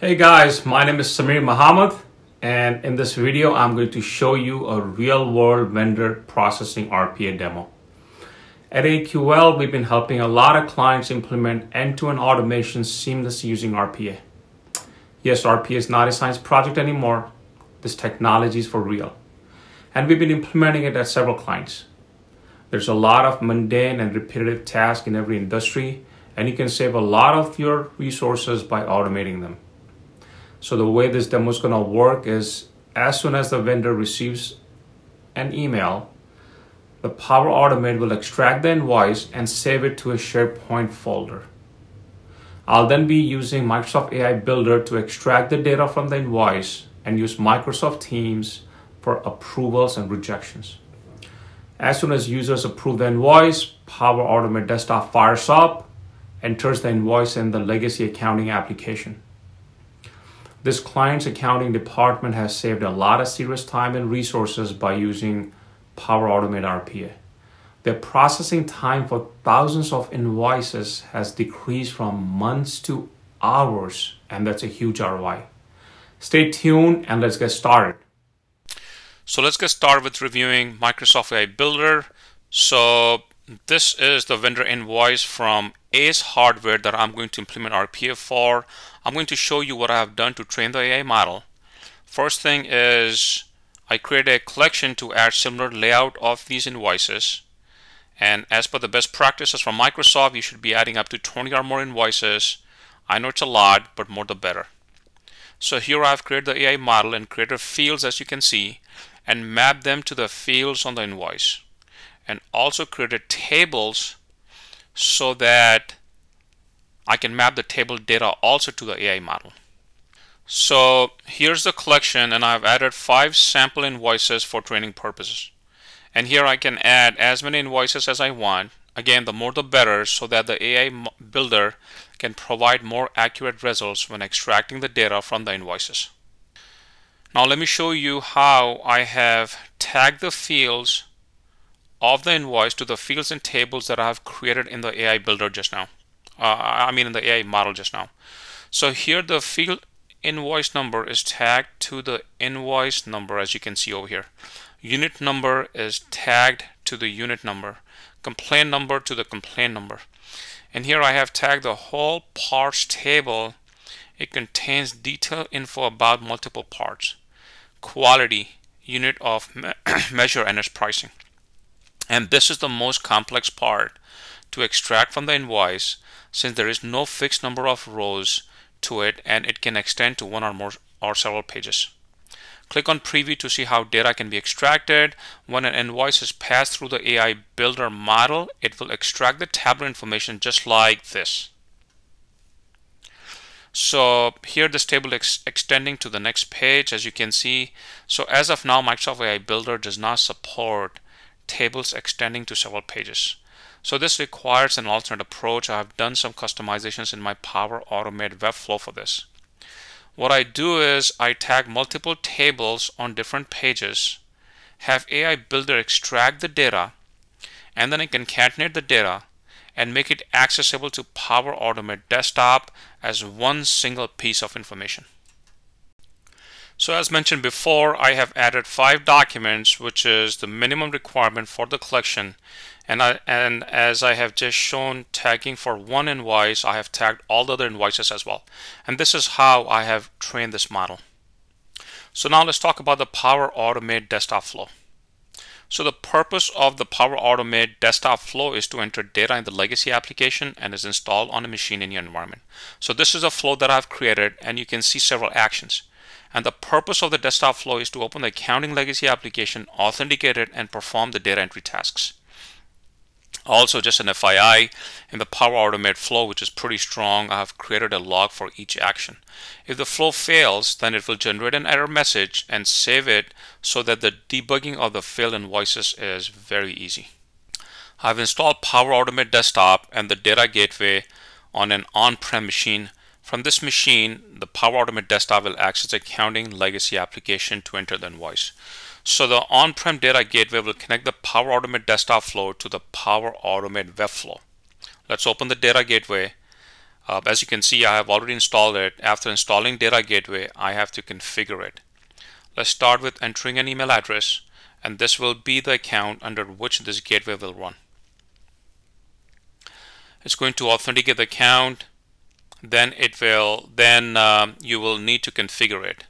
Hey guys, my name is Sameer Mohamad, and in this video, I'm going to show you a real-world vendor processing RPA demo. At AQL, we've been helping a lot of clients implement end-to-end automation seamlessly using RPA. Yes, RPA is not a science project anymore. This technology is for real. And we've been implementing it at several clients. There's a lot of mundane and repetitive tasks in every industry, and you can save a lot of your resources by automating them. So the way this demo is going to work is, as soon as the vendor receives an email, the Power Automate will extract the invoice and save it to a SharePoint folder. I'll then be using Microsoft AI Builder to extract the data from the invoice and use Microsoft Teams for approvals and rejections. As soon as users approve the invoice, Power Automate Desktop fires up, enters the invoice in the legacy accounting application. This client's accounting department has saved a lot of serious time and resources by using Power Automate RPA. Their processing time for thousands of invoices has decreased from months to hours, and that's a huge ROI. Stay tuned and let's get started. So let's get started with reviewing Microsoft AI Builder. So this is the vendor invoice from Ace Hardware that I'm going to implement RPA for. I'm going to show you what I have done to train the AI model. First thing is I created a collection to add similar layout of these invoices. And as per the best practices from Microsoft, you should be adding up to 20 or more invoices. I know it's a lot, but more the better. So here I've created the AI model and created fields, as you can see, and mapped them to the fields on the invoice. And also created tables so that I can map the table data also to the AI model. So here's the collection, and I've added 5 sample invoices for training purposes. And here I can add as many invoices as I want. Again, the more the better, so that the AI builder can provide more accurate results when extracting the data from the invoices. Now let me show you how I have tagged the fields of the invoice to the fields and tables that I've created in the AI builder just now. I mean in the AI model just now. So here the field invoice number is tagged to the invoice number, as you can see over here. Unit number is tagged to the unit number. Complaint number to the complaint number. And here I have tagged the whole parts table. It contains detailed info about multiple parts. Quality, unit of measure, and its pricing. And this is the most complex part to extract from the invoice, since there is no fixed number of rows to it, and it can extend to one or more or several pages. Click on preview to see how data can be extracted. When an invoice is passed through the AI builder model, it will extract the tabular information just like this. So here this table is extending to the next page, as you can see. So as of now, Microsoft AI Builder does not support tables extending to several pages. So this requires an alternate approach. I've done some customizations in my Power Automate Webflow for this. What I do is I tag multiple tables on different pages, have AI Builder extract the data, and then I concatenate the data and make it accessible to Power Automate Desktop as one single piece of information. So as mentioned before, I have added 5 documents, which is the minimum requirement for the collection. And as I have just shown tagging for one invoice, I have tagged all the other invoices as well. And this is how I have trained this model. So now let's talk about the Power Automate Desktop flow. So the purpose of the Power Automate Desktop flow is to enter data in the legacy application and is installed on a machine in your environment. So this is a flow that I've created, and you can see several actions. And the purpose of the desktop flow is to open the accounting legacy application, authenticate it, and perform the data entry tasks. Also, just an FYI, in the Power Automate flow, which is pretty strong, I have created a log for each action. If the flow fails, then it will generate an error message and save it so that the debugging of the failed invoices is very easy. I've installed Power Automate Desktop and the Data Gateway on an on-prem machine. From this machine, the Power Automate Desktop will access the accounting legacy application to enter the invoice. So the on-prem data gateway will connect the Power Automate Desktop flow to the Power Automate Webflow. Let's open the data gateway. As you can see, I have already installed it. After installing Data Gateway, I have to configure it. Let's start with entering an email address, and this will be the account under which this gateway will run. It's going to authenticate the account, then it will, you will need to configure it.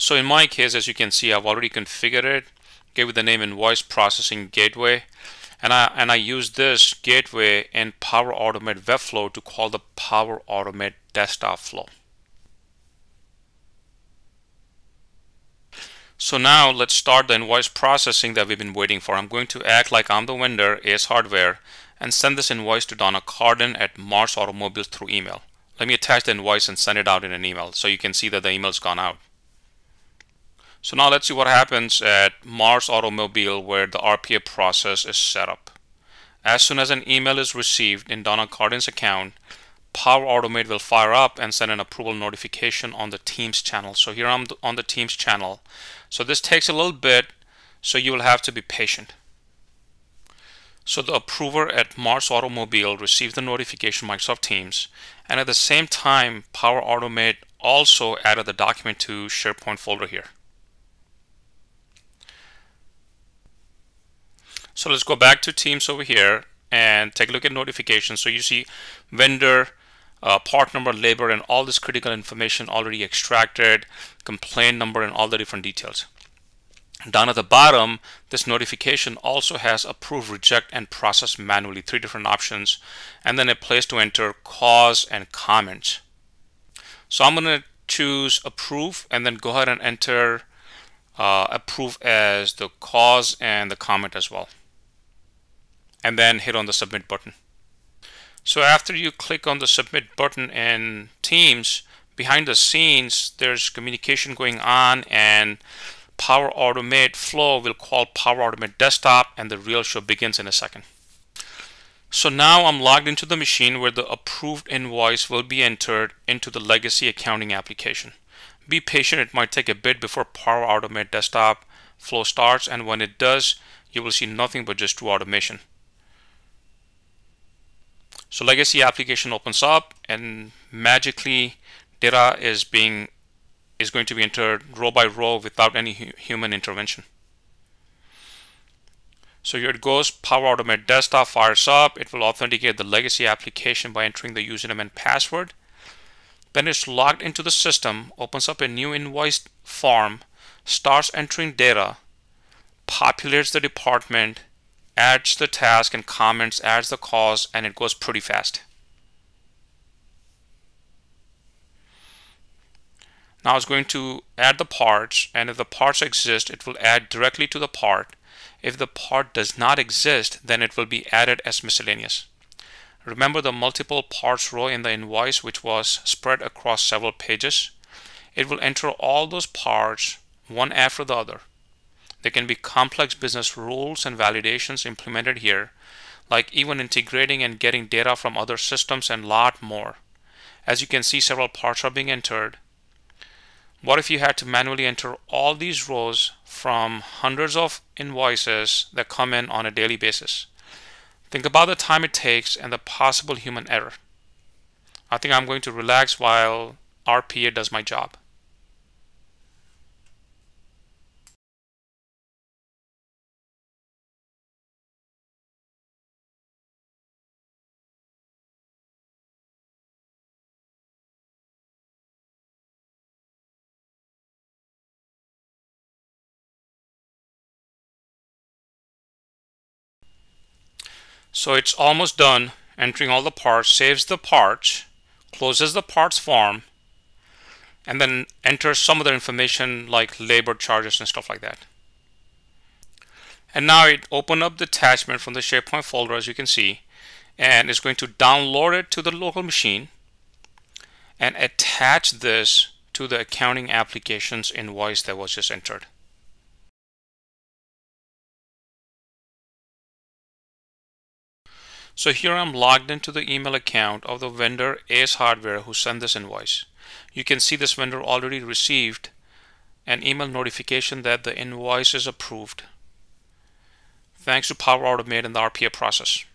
So in my case, as you can see, I've already configured it, gave it the name Invoice Processing Gateway, and I use this gateway in Power Automate Webflow to call the Power Automate Desktop flow. So now let's start the invoice processing that we've been waiting for. I'm going to act like I'm the vendor, Ace Hardware, and send this invoice to Donna Cardin at Mars Automobile through email. Let me attach the invoice and send it out in an email so you can see that the email's gone out. So now let's see what happens at Mars Automobile where the RPA process is set up. As soon as an email is received in Donna Cardin's account, Power Automate will fire up and send an approval notification on the Teams channel. So here I'm on the Teams channel. So this takes a little bit, so you will have to be patient. So the approver at Mars Automobile received the notification Microsoft Teams, and at the same time, Power Automate also added the document to SharePoint folder here. So let's go back to Teams over here and take a look at notifications. So you see vendor, part number, labor, and all this critical information already extracted, complaint number, and all the different details. Down at the bottom, this notification also has approve, reject, and process manually, three different options, and then a place to enter cause and comments. So I'm going to choose approve and then go ahead and enter approve as the cause and the comment as well, and then hit on the submit button. So after you click on the submit button in Teams, behind the scenes, there's communication going on, and Power Automate Flow will call Power Automate Desktop, and the real show begins in a second. So now I'm logged into the machine where the approved invoice will be entered into the legacy accounting application. Be patient, it might take a bit before Power Automate Desktop Flow starts, and when it does, you will see nothing but just true automation. So legacy application opens up, and magically data is going to be entered row by row without any human intervention. So here it goes, Power Automate Desktop fires up. It will authenticate the legacy application by entering the username and password. Then it's logged into the system, opens up a new invoice form, starts entering data, populates the department, adds the task and comments, adds the cause, and it goes pretty fast. Now it's going to add the parts, and if the parts exist, it will add directly to the part. If the part does not exist, then it will be added as miscellaneous. Remember the multiple parts row in the invoice, which was spread across several pages. It will enter all those parts one after the other. There can be complex business rules and validations implemented here, like even integrating and getting data from other systems and a lot more. As you can see, several parts are being entered. What if you had to manually enter all these rows from hundreds of invoices that come in on a daily basis? Think about the time it takes and the possible human error. I think I'm going to relax while RPA does my job. So it's almost done, entering all the parts, saves the parts, closes the parts form, and then enters some other information like labor charges and stuff like that. And now it opened up the attachment from the SharePoint folder, as you can see, and it's going to download it to the local machine and attach this to the accounting application's invoice that was just entered. So here I'm logged into the email account of the vendor Ace Hardware who sent this invoice. You can see this vendor already received an email notification that the invoice is approved, thanks to Power Automate and the RPA process.